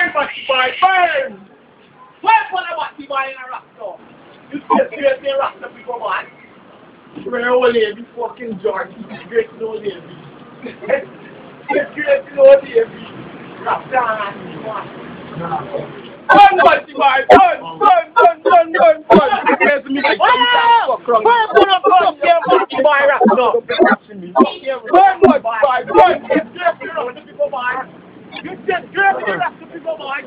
Burn, Fatty Boy, burn! Why put a Fatty Boy in a Rasta? You still seriously a Rasta people, man? We're all here, we fucking George. It's great to know the It's great to know the Rasta and man. Burn, Fatty Boy, burn! Where's me like fuck wrong? Where put a Fatty Boy Rasta? Burn, Fatty Boy, burn! It's great to know the people, man. You said girl to the rest of people, boy.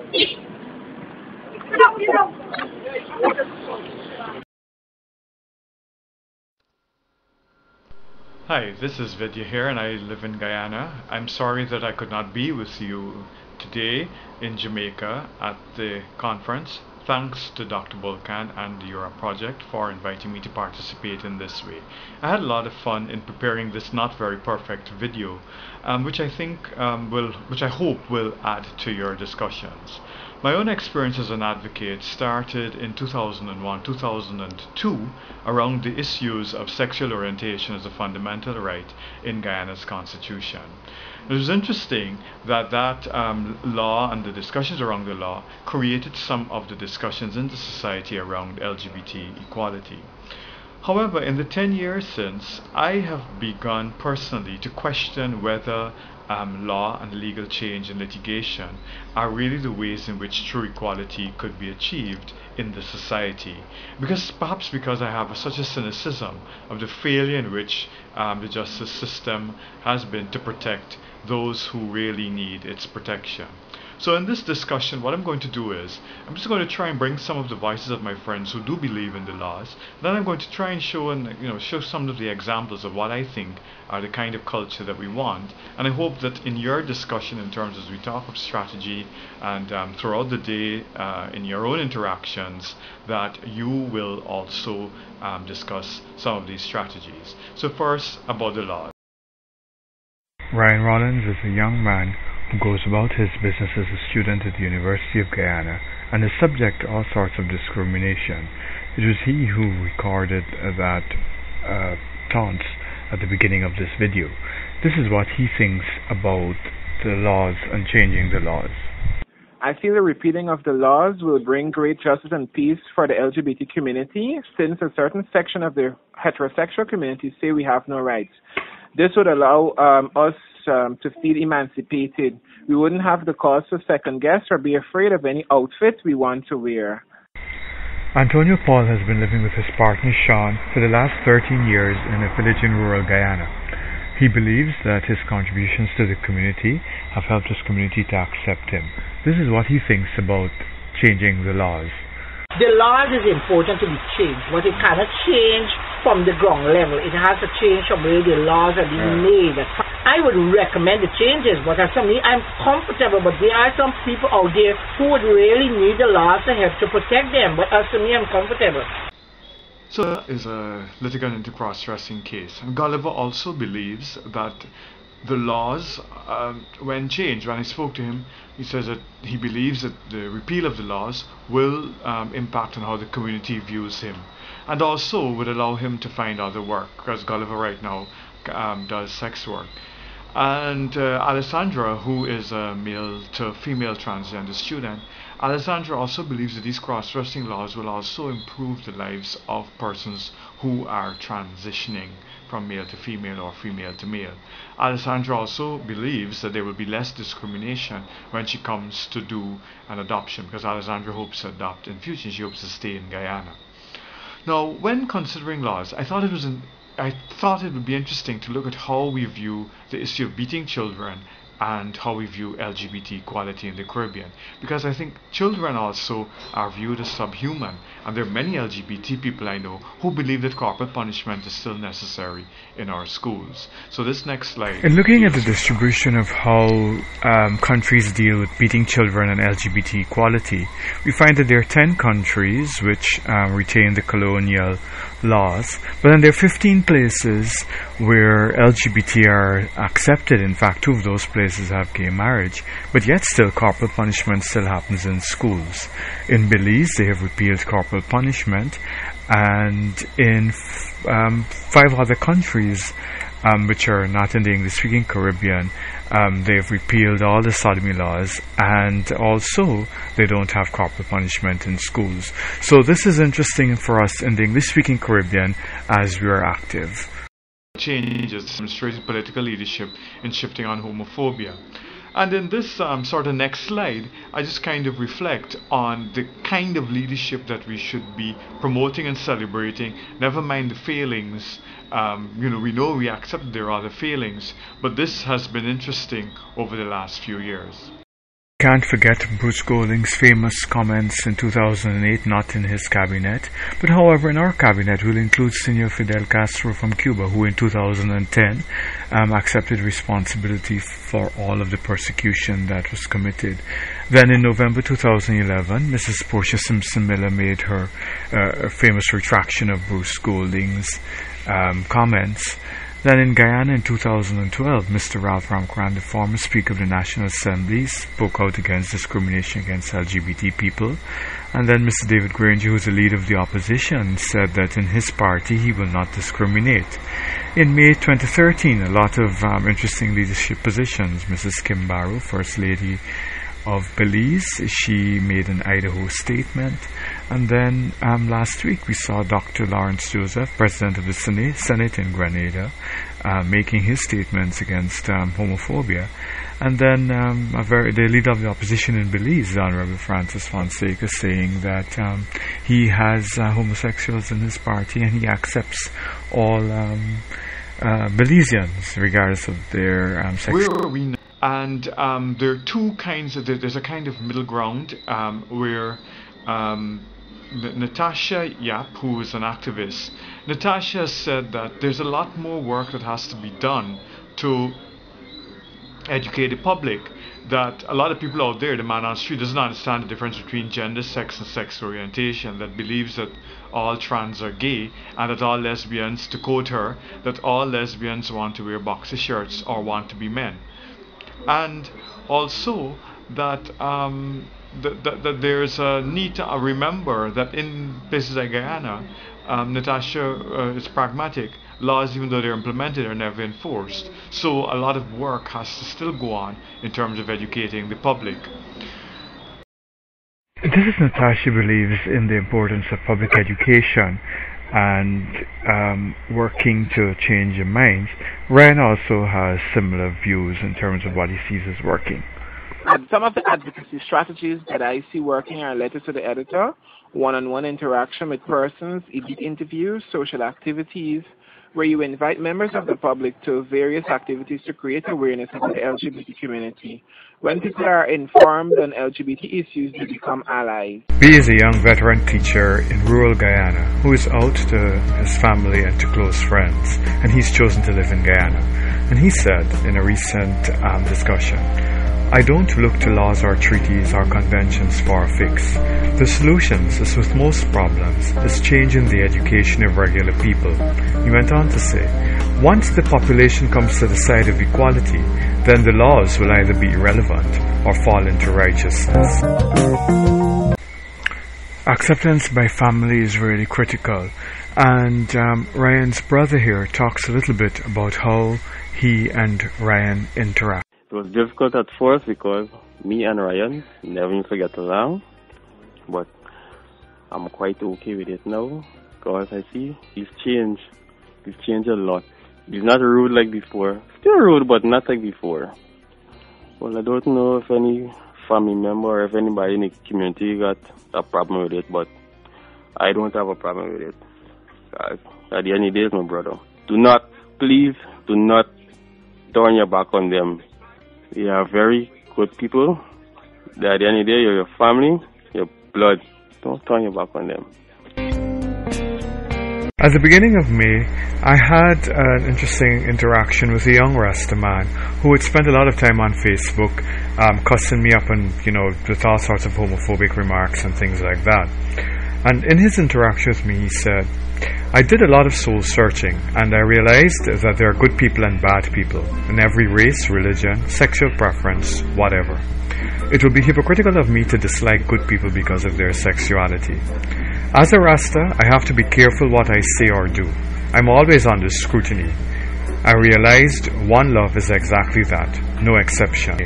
Hi, this is Vidya here and I live in Guyana. I'm sorry that I could not be with you today in Jamaica at the conference. Thanks to Dr. Bulkan and the Europe Project for inviting me to participate in this way. I had a lot of fun in preparing this not very perfect video, which I hope will add to your discussions. My own experience as an advocate started in 2001-2002 around the issues of sexual orientation as a fundamental right in Guyana's constitution. It was interesting that law and the discussions around the law created some of the discussions in the society around LGBT equality. However, in the 10 years since, I have begun personally to question whether law and legal change and litigation are really the ways in which true equality could be achieved in the society. Perhaps because I have such a cynicism of the failure in which the justice system has been to protect those who really need its protection. So in this discussion, what I'm going to do is, I'm just going to try and bring some of the voices of my friends who do believe in the laws. Then I'm going to try and show some of the examples of what I think are the kind of culture that we want. And I hope that in your discussion, in terms as we talk of strategy and throughout the day in your own interactions, that you will also discuss some of these strategies. So first, about the laws. Ryon Rawlins is a young man who goes about his business as a student at the University of Guyana and is subject to all sorts of discrimination. It was he who recorded that taunts at the beginning of this video. This is what he thinks about the laws and changing the laws. I feel the repealing of the laws will bring great justice and peace for the LGBT community, since a certain section of the heterosexual community say we have no rights. This would allow us to feel emancipated. We wouldn't have the cause to second guess or be afraid of any outfit we want to wear. Antonio Paul has been living with his partner Sean for the last 13 years in a village in rural Guyana. He believes that his contributions to the community have helped his community to accept him. This is what he thinks about changing the laws. The laws is important to be changed, but it cannot change from the ground level. It has to change from where the laws are being made. I would recommend the changes, but as for me, I'm comfortable, but there are some people out there who would really need the laws to help to protect them, but as for me, I'm comfortable. So that is a litigant into cross-dressing case. And Gulliver also believes that the laws, when changed, when I spoke to him, he says that he believes that the repeal of the laws will impact on how the community views him, and also would allow him to find other work, because Gulliver right now does sex work. And Alessandra, who is a male to female transgender student, Alessandra also believes that these cross-dressing laws will also improve the lives of persons who are transitioning from male to female or female to male. Alessandra also believes that there will be less discrimination when she comes to do an adoption, because Alessandra hopes to adopt in future. She hopes to stay in Guyana. Now, when considering laws, I thought it would be interesting to look at how we view the issue of beating children and how we view LGBT equality in the Caribbean, because I think children also are viewed as subhuman, and there are many LGBT people I know who believe that corporal punishment is still necessary in our schools. So this next slide. In looking at the distribution of how countries deal with beating children and LGBT equality, we find that there are 10 countries which retain the colonial laws, but then there are 15 places where LGBT are accepted. In fact, two of those places have gay marriage, but yet still corporal punishment still happens in schools. In Belize, they have repealed corporal punishment, and in 5 other countries which are not in the English-speaking Caribbean, they've repealed all the sodomy laws, and also they don't have corporal punishment in schools. So this is interesting for us in the English-speaking Caribbean as we are active. Changes, demonstrated political leadership in shifting on homophobia. And in this sort of next slide, I just kind of reflect on the kind of leadership that we should be promoting and celebrating, never mind the failings. We know we accept there are the failings, but this has been interesting over the last few years. Can't forget Bruce Golding's famous comments in 2008, not in his cabinet, but however in our cabinet we'll include Senor Fidel Castro from Cuba, who in 2010 accepted responsibility for all of the persecution that was committed. Then in November 2011, Mrs. Portia Simpson-Miller made her famous retraction of Bruce Golding's comments. Then in Guyana in 2012, Mr. Ralph Ramkran, the former Speaker of the National Assembly, spoke out against discrimination against LGBT people. And then Mr. David Granger, who is the leader of the opposition, said that in his party he will not discriminate. In May 2013, a lot of interesting leadership positions. Mrs. Kim Barrow, First Lady of Belize, she made an Idaho statement. And then last week we saw Dr. Lawrence Joseph, President of the Senate in Grenada, making his statements against homophobia. And then the leader of the opposition in Belize, Honorable Francis Fonseca, saying that he has homosexuals in his party and he accepts all Belizeans regardless of their sex. And there are two kinds of, there's a kind of middle ground where Natasha Yhap, who is an activist, Natasha said that there's a lot more work that has to be done to educate the public, that a lot of people out there, the man on the street, doesn't understand the difference between gender, sex, and sex orientation, that believes that all trans are gay, and that all lesbians, to quote her, that all lesbians want to wear boxer shirts or want to be men. And also that there's a need to remember that in places like Guyana, Natasha is pragmatic. Laws, even though they're implemented, are never enforced. So a lot of work has to still go on in terms of educating the public. This is Natasha believes in the importance of public education and working to change your minds. Ryan also has similar views in terms of what he sees as working. Some of the advocacy strategies that I see working are letter to the editor, one-on-one interaction with persons, interviews, social activities, where you invite members of the public to various activities to create awareness of the LGBT community. When people are informed on LGBT issues, they become allies. B is a young veteran teacher in rural Guyana who is out to his family and to close friends, and he's chosen to live in Guyana. And he said in a recent discussion, "I don't look to laws or treaties or conventions for a fix. The solutions, as with most problems, is change in the education of regular people." He went on to say, "Once the population comes to the side of equality, then the laws will either be irrelevant or fall into righteousness." Acceptance by family is really critical. And Ryan's brother here talks a little bit about how he and Ryan interact. It was difficult at first because me and Ryan never used to get along, but I'm quite okay with it now because I see he's changed. He's changed a lot. He's not rude like before. Still rude, but not like before. Well, I don't know if any family member or if anybody in the community got a problem with it, but I don't have a problem with it. At the end of the day, it's my brother. Please do not turn your back on them. You are very good people. At the end of the day, you're your family, your blood. Don't turn your back on them. At the beginning of May, I had an interesting interaction with a young Rasta man who had spent a lot of time on Facebook cussing me up and, with all sorts of homophobic remarks and things like that. And in his interaction with me, he said, "I did a lot of soul searching and I realized that there are good people and bad people in every race, religion, sexual preference, whatever. It would be hypocritical of me to dislike good people because of their sexuality. As a Rasta, I have to be careful what I say or do. I'm always under scrutiny. I realized one love is exactly that, no exception.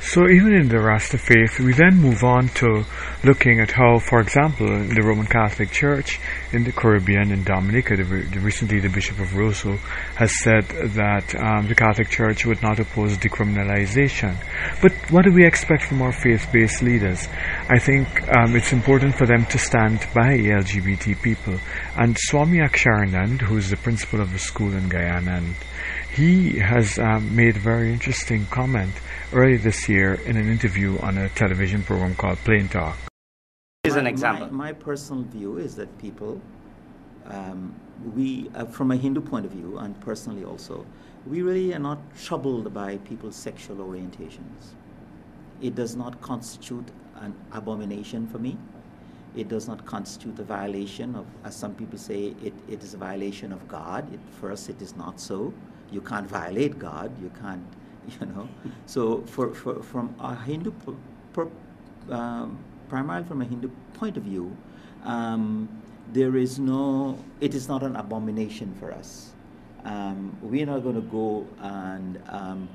So even in the Rasta faith, we then move on to looking at how, for example, in the Roman Catholic Church in the Caribbean, in Dominica, recently the Bishop of Rosso has said that the Catholic Church would not oppose decriminalization. But what do we expect from our faith-based leaders? I think it's important for them to stand by LGBT people. And Swami Aksharananda, who is the principal of the school in Guyana, and he has made a very interesting comment earlier this year in an interview on a television program called Plain Talk. Here's an example. My personal view is that people, from a Hindu point of view, and personally also, we really are not troubled by people's sexual orientations. It does not constitute an abomination for me. It does not constitute a violation of, as some people say, it is a violation of God. First, it is not so. You can't violate God, you can't, you know. So from a Hindu, primarily from a Hindu point of view, it is not an abomination for us. We're not going to go and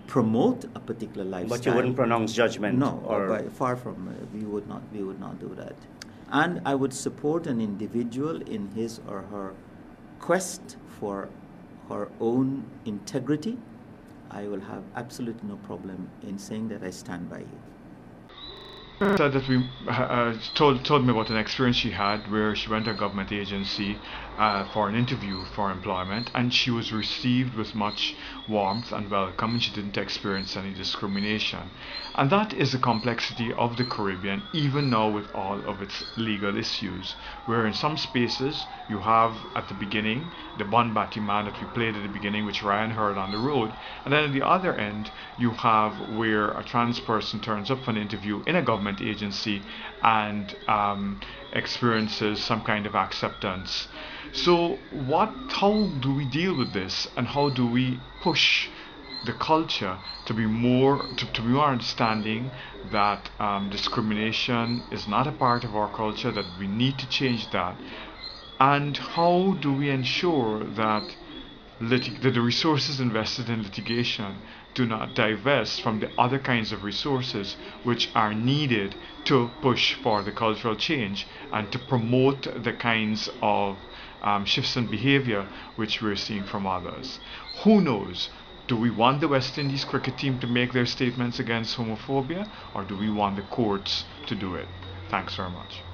promote a particular lifestyle. But you wouldn't pronounce judgment? No, or far from it. We would not do that. And I would support an individual in his or her quest for her own integrity. I will have absolutely no problem in saying that I stand by you. Said that we told me about an experience she had where she went to a government agency for an interview for employment, and she was received with much warmth and welcome, and she didn't experience any discrimination. And that is the complexity of the Caribbean, even now with all of its legal issues, where in some spaces you have at the beginning the Bon Batti man that we played at the beginning, which Ryan heard on the road, and then at the other end you have where a trans person turns up for an interview in a government agency and experiences some kind of acceptance. So how do we deal with this, and how do we push the culture to be more understanding that discrimination is not a part of our culture, that we need to change that, and how do we ensure that the resources invested in litigation do not divest from the other kinds of resources which are needed to push for the cultural change and to promote the kinds of shifts in behavior which we're seeing from others? Who knows? Do we want the West Indies cricket team to make their statements against homophobia, or do we want the courts to do it? Thanks very much.